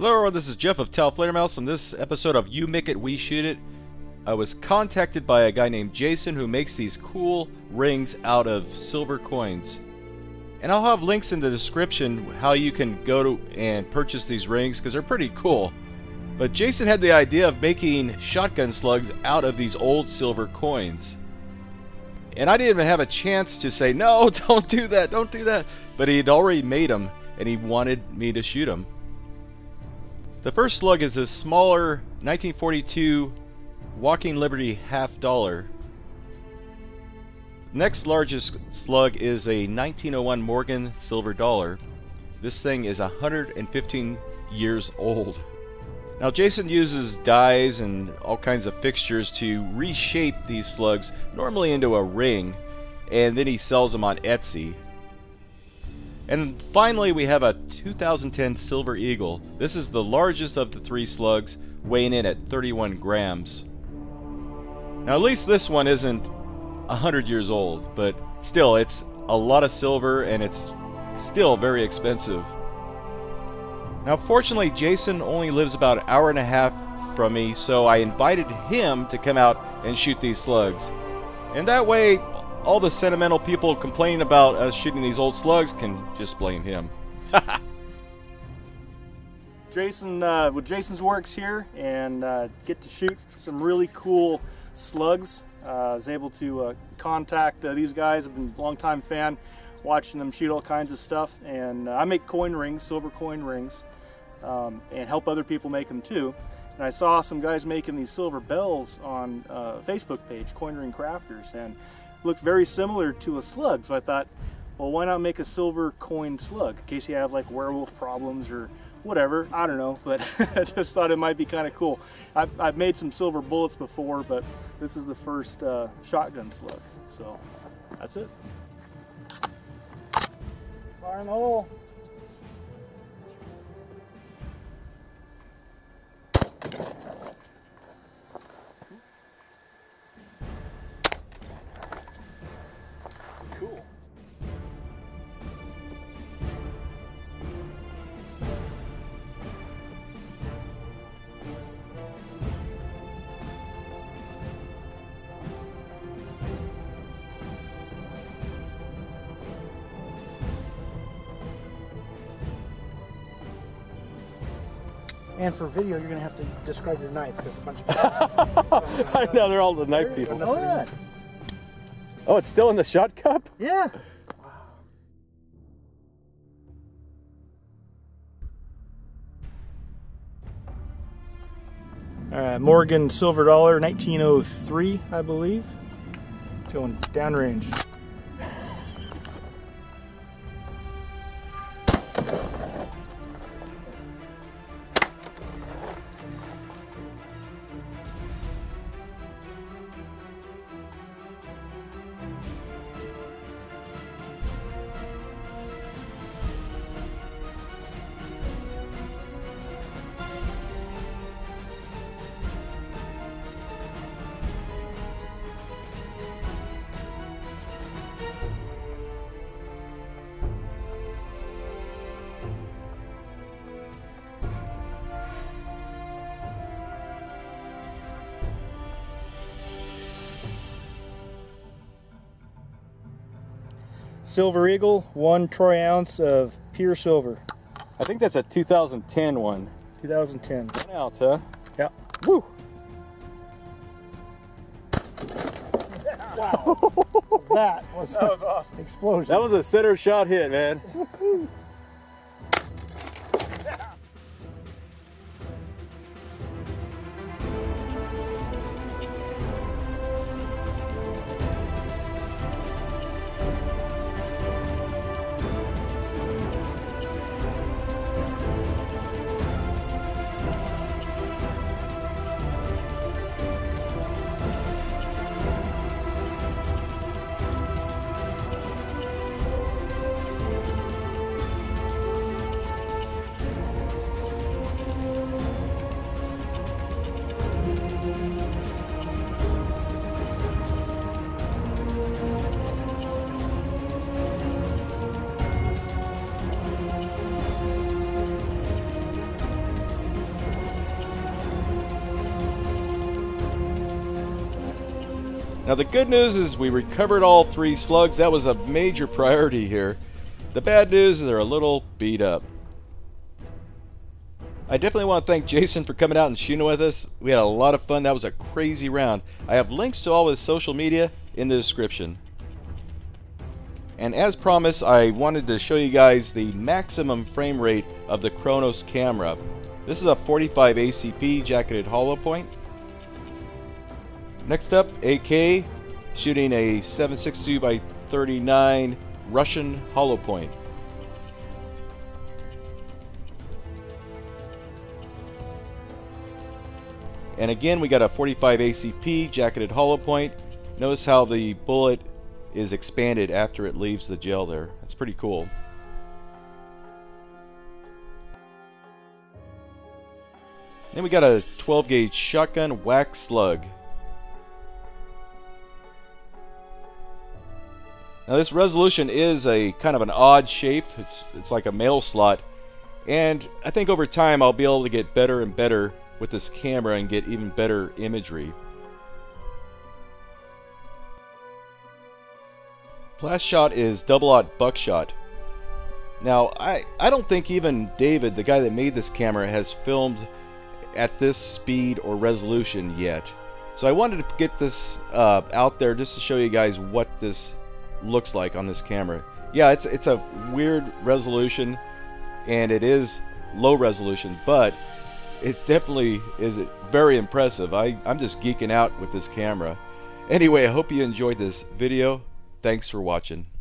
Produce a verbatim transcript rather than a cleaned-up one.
Hello everyone, this is Jeff of TAOFLEDERMAUS. On this episode of You Make It, We Shoot It, I was contacted by a guy named Jason who makes these cool rings out of silver coins. And I'll have links in the description how you can go to and purchase these rings because they're pretty cool. But Jason had the idea of making shotgun slugs out of these old silver coins. And I didn't even have a chance to say, no, don't do that, don't do that. But he had already made them and he wanted me to shoot them. The first slug is a smaller nineteen forty-two Walking Liberty half dollar. Next largest slug is a nineteen oh one Morgan Silver Dollar. This thing is one hundred fifteen years old. Now Jason uses dies and all kinds of fixtures to reshape these slugs, normally into a ring, and then he sells them on Etsy. And finally we have a two thousand ten Silver Eagle. This is the largest of the three slugs, weighing in at thirty-one grams. Now at least this one isn't one hundred years old, but still it's a lot of silver and it's still very expensive. Now fortunately Jason only lives about an hour and a half from me, so I invited him to come out and shoot these slugs. And that way all the sentimental people complaining about us shooting these old slugs can just blame him. Jason, uh, with Jason's Works here, and uh, get to shoot some really cool slugs. Uh, I was able to uh, contact uh, these guys. I've been a long-time fan, watching them shoot all kinds of stuff. And uh, I make coin rings, silver coin rings, um, and help other people make them too. And I saw some guys making these silver bells on uh, Facebook page, Coin Ring Crafters, and looked very similar to a slug, so I thought, well, why not make a silver coin slug in case you have like werewolf problems or whatever, I don't know, but I just thought it might be kind of cool. I've, I've made some silver bullets before, but this is the first uh, shotgun slug, so that's it. Fire in the hole. And for video, you're gonna have to describe your knife because a bunch of I know they're all the knife people. Oh, yeah. Oh, it's still in the shot cup? Yeah. Wow. All right, Morgan Silver Dollar, nineteen oh three, I believe. Going downrange. Silver Eagle, one troy ounce of pure silver. I think that's a two thousand ten one. two thousand ten. One ounce, huh? Yeah. Woo! Wow. that was that was awesome. Explosion. That was a center shot hit, man. Now the good news is we recovered all three slugs. That was a major priority here. The bad news is they're a little beat up. I definitely want to thank Jason for coming out and shooting with us. We had a lot of fun. That was a crazy round. I have links to all his social media in the description. And as promised, I wanted to show you guys the maximum frame rate of the Kronos camera. This is a forty-five A C P jacketed hollow point. Next up, A K shooting a seven sixty-two by thirty-nine Russian hollow point. And again, we got a forty-five A C P jacketed hollow point. Notice how the bullet is expanded after it leaves the gel there. That's pretty cool. Then we got a twelve gauge shotgun wax slug. Now this resolution is a kind of an odd shape. It's, it's like a mail slot. And I think over time I'll be able to get better and better with this camera and get even better imagery. Last shot is double-aught buckshot. Now I, I don't think even David, the guy that made this camera, has filmed at this speed or resolution yet. So I wanted to get this uh, out there just to show you guys what this looks like on this camera. Yeah, it's, it's a weird resolution and it is low resolution, but it definitely is very impressive. I, I'm just geeking out with this camera. Anyway, I hope you enjoyed this video. Thanks for watching.